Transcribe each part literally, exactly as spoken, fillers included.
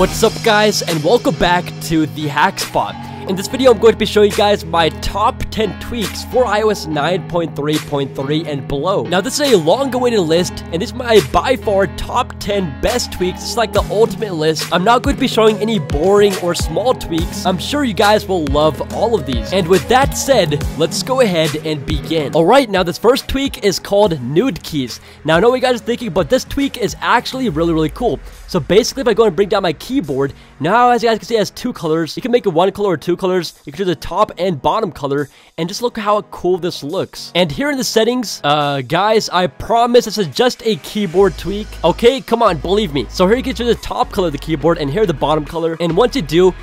What's up guys, and welcome back to the Hack Spot. In this video I'm going to be showing you guys my top ten tweaks for iOS nine point three point three and below. Now this is a long awaited list, and this is my by far top ten best tweaks. It's like the ultimate list. I'm not going to be showing any boring or small tweaks. I'm sure you guys will love all of these. And with that said, let's go ahead and begin. Alright, now this first tweak is called Nude Keys. Now I know what you guys are thinking, but this tweak is actually really really cool. So basically if I go and bring down my keyboard, now as you guys can see it has two colors. You can make it one color or two colors. You can do the top and bottom color, and just look how cool this looks. And here in the settings, uh guys, I promise this is just a keyboard tweak, okay? Come on, believe me. So here you can choose the top color of the keyboard and here the bottom color, and once you do,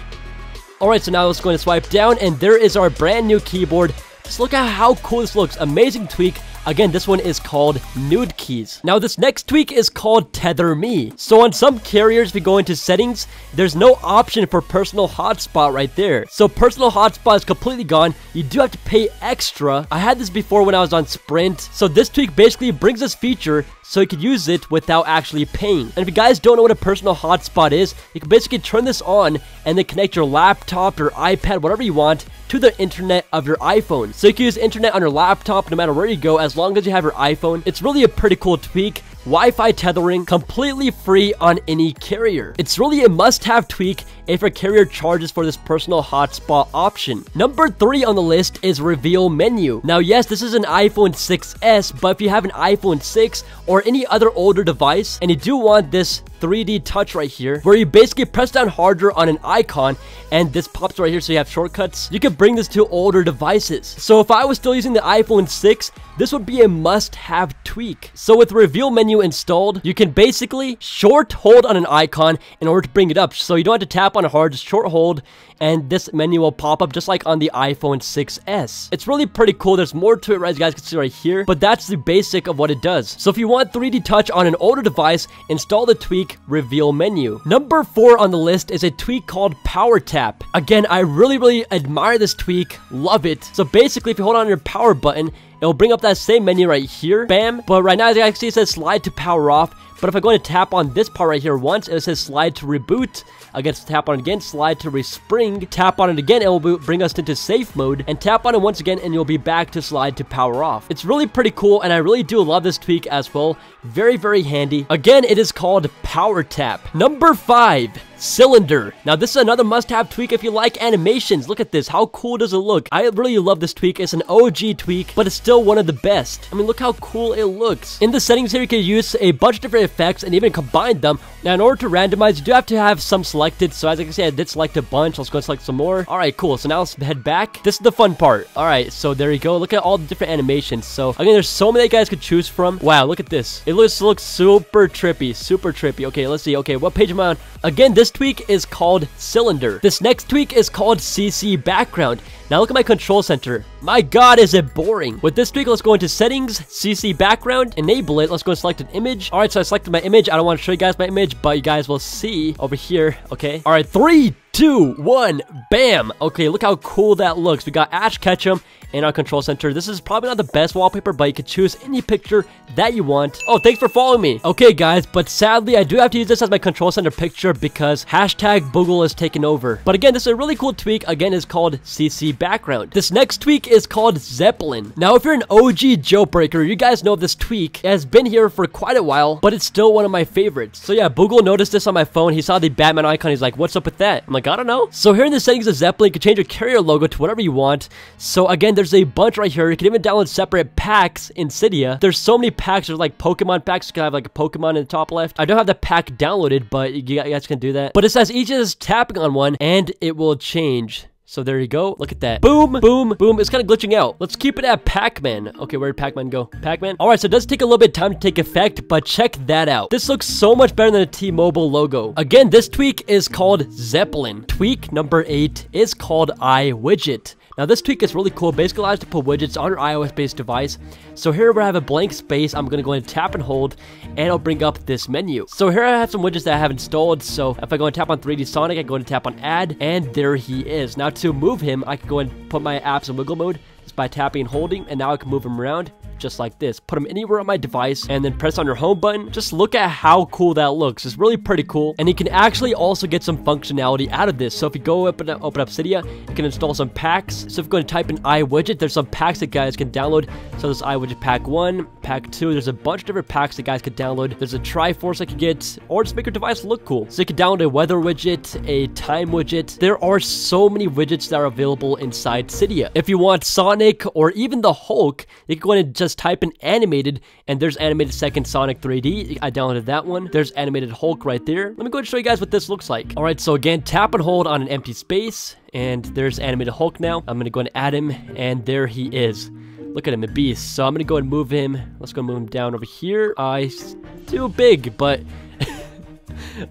all right, so now let's go and swipe down, and there is our brand new keyboard. Just look at how cool this looks. Amazing tweak. Again, this one is called Nude Keys. Now, this next tweak is called Tether Me. So on some carriers, if you go into settings, there's no option for personal hotspot right there. So personal hotspot is completely gone. You do have to pay extra. I had this before when I was on Sprint. So this tweak basically brings this feature so you can use it without actually paying. And if you guys don't know what a personal hotspot is, you can basically turn this on and then connect your laptop, your iPad, whatever you want, to the internet of your iPhone. So you can use internet on your laptop no matter where you go, as long as you have your iPhone. It's really a pretty cool tweak. Wi-Fi tethering, completely free on any carrier. It's really a must-have tweak if your carrier charges for this personal hotspot option. Number three on the list is Reveal Menu. Now yes, this is an iPhone six S, but if you have an iPhone six or any other older device and you do want this three D touch right here, where you basically press down harder on an icon and this pops right here, so you have shortcuts, you can bring this to older devices. So if I was still using the iPhone six, this would be a must-have tweak. So with Reveal Menu installed, you can basically short hold on an icon in order to bring it up, so you don't have to tap on hard, just short hold, and this menu will pop up just like on the iPhone six S. It's really pretty cool. There's more to it, right, as you guys can see right here, but that's the basic of what it does. So if you want three D touch on an older device, install the tweak Reveal Menu. Number four on the list is a tweak called Power Tap. Again, I really really admire this tweak, love it. So basically if you hold on your power button, it'll bring up that same menu right here, bam. But right now as you guys can see it says slide to power off, but if I go and tap on this part right here once, it says slide to reboot. Again, tap on it again, slide to respring, tap on it again, it will bring us into safe mode, and tap on it once again and you'll be back to slide to power off. It's really pretty cool, and I really do love this tweak as well. Very very handy. Again, it is called Power Tap. Number five, Cylinder. Now this is another must-have tweak if you like animations. Look at this, how cool does it look? I really love this tweak. It's an O G tweak, but it's still one of the best. I mean, look how cool it looks. In the settings here, you can use a bunch of different effects and even combine them. Now in order to randomize, you do have to have some selected, so as I can see I did select a bunch. Let's go and select some more. Alright, cool, so now let's head back. This is the fun part. Alright, so there you go, look at all the different animations. So again, there's so many that you guys could choose from. Wow, look at this, it looks, looks super trippy, super trippy. Okay, let's see. Okay, what page am I on? Again, this tweak is called Cylinder. This next tweak is called C C Background. Now look at my control center. My god, is it boring. With this tweak, let's go into settings, C C Background, enable it. Let's go and select an image. Alright, so I selected my image. I don't want to show you guys my image, but you guys will see over here. Okay. Alright, three, two, one, bam. Okay, look how cool that looks. We got Ash Ketchum in our control center. This is probably not the best wallpaper, but you can choose any picture that you want. Oh, thanks for following me. Okay guys, but sadly I do have to use this as my control center picture because hashtag Boogle is taking over. But again, this is a really cool tweak. Again, it's called C C Background. This next tweak is called Zeppelin. Now if you're an O G jailbreaker, you guys know this tweak. It has been here for quite a while, but it's still one of my favorites. So yeah, Boogle noticed this on my phone. He saw the Batman icon. He's like, what's up with that? I'm like, I don't know. So here in the settings of Zeppelin, you can change your carrier logo to whatever you want. So again, there's a bunch right here. You can even download separate packs in Cydia. There's so many packs. There's like Pokemon packs. You can have like a Pokemon in the top left. I don't have the pack downloaded, but you guys can do that. But it says each is tapping on one and it will change. So there you go. Look at that. Boom, boom, boom. It's kind of glitching out. Let's keep it at Pac-Man. Okay, where did Pac-Man go? Pac-Man? All right, so it does take a little bit of time to take effect, but check that out. This looks so much better than a T-Mobile logo. Again, this tweak is called Zeppelin. Tweak number eight is called iWidget. Now this tweak is really cool. Basically allows you to put widgets on your iOS-based device. So here where I have a blank space, I'm going to go ahead and tap and hold, and it'll bring up this menu. So here I have some widgets that I have installed. So if I go and tap on three D Sonic, I go and tap on add, and there he is. Now to move him, I can go and put my apps in wiggle mode just by tapping and holding, and now I can move him around. just like this, put them anywhere on my device, and then press on your home button. Just look at how cool that looks. It's really pretty cool, and you can actually also get some functionality out of this. So if you go open up, open up Cydia, you can install some packs. So if you go and type in iWidget, there's some packs that guys can download. So there's iWidget pack one, pack two, there's a bunch of different packs that guys could download. There's a Triforce that you can get, or just make your device look cool. So you can download a weather widget, a time widget. There are so many widgets that are available inside Cydia. If you want Sonic or even the Hulk, you can go ahead and just type in animated, and there's animated second Sonic three D. I downloaded that one. There's animated Hulk right there. Let me go ahead and show you guys what this looks like. All right, so again, tap and hold on an empty space, and there's animated Hulk now. I'm gonna go ahead and add him, and there he is. Look at him, a beast. So I'm gonna go ahead and move him. Let's go move him down over here. Uh, he's too big, but...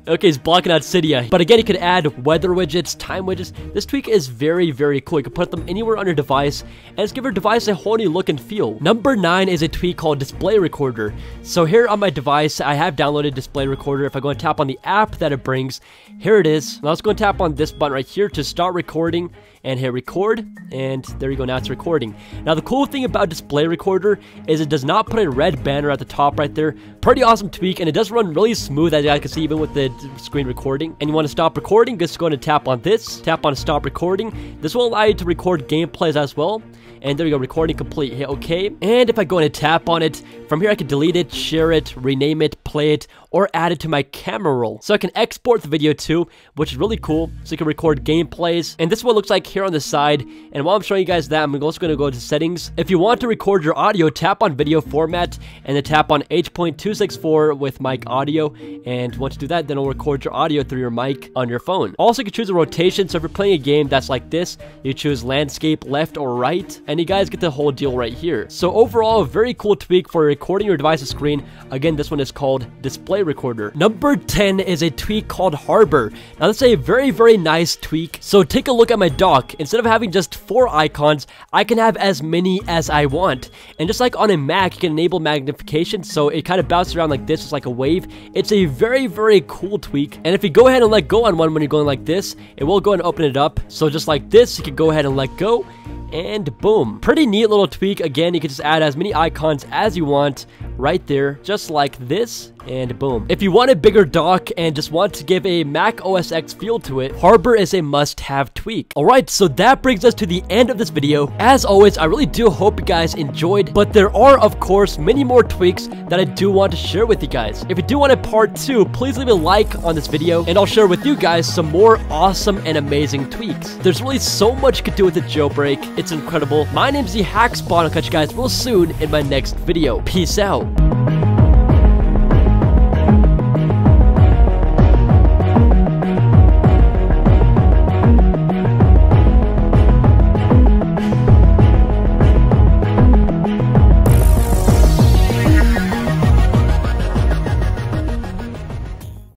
Okay, he's blocking out Cydia. But again, you could add weather widgets, time widgets. This tweak is very, very cool. You can put them anywhere on your device and just give your device a whole new look and feel. Number nine is a tweak called Display Recorder. So here on my device, I have downloaded Display Recorder. If I go and tap on the app that it brings, here it is. Now let's go and tap on this button right here to start recording and hit record. And there you go, now it's recording. Now the cool thing about Display Recorder is it does not put a red banner at the top right there. Pretty awesome tweak, and it does run really smooth, as you guys can see, even with the screen recording. And you want to stop recording, just go ahead and tap on this, tap on stop recording. This will allow you to record gameplays as well. And there we go, recording complete, hit okay. And if I go ahead and tap on it, from here I can delete it, share it, rename it, play it, or add it to my camera roll. So I can export the video too, which is really cool. So you can record gameplays. And this is what it looks like here on the side. And while I'm showing you guys that, I'm also going to go to settings. If you want to record your audio, tap on video format, and then tap on H two sixty-four with mic audio. And once you do that, then it'll record your audio through your mic on your phone. Also, you can choose a rotation. So if you're playing a game that's like this, you choose landscape, left or right. And you guys get the whole deal right here. So overall, a very cool tweak for recording your device's screen. Again, this one is called Display Recorder. Number ten is a tweak called Harbor. Now that's a very, very nice tweak. So take a look at my dock. Instead of having just four icons, I can have as many as I want. And just like on a Mac, you can enable magnification. So it kind of bounces around like this, just like a wave. It's a very, very cool tweak. And if you go ahead and let go on one when you're going like this, it will go and open it up. So just like this, you can go ahead and let go. And boom, pretty neat little tweak. Again, you can just add as many icons as you want right there, just like this, and boom. If you want a bigger dock and just want to give a Mac O S X feel to it, Harbor is a must-have tweak. All right, so that brings us to the end of this video. As always, I really do hope you guys enjoyed, but there are, of course, many more tweaks that I do want to share with you guys. If you do want a part two, please leave a like on this video, and I'll share with you guys some more awesome and amazing tweaks. There's really so much you could do with a jailbreak. It's incredible. My name's the Hackspot. I'll catch you guys real soon in my next video. Peace out.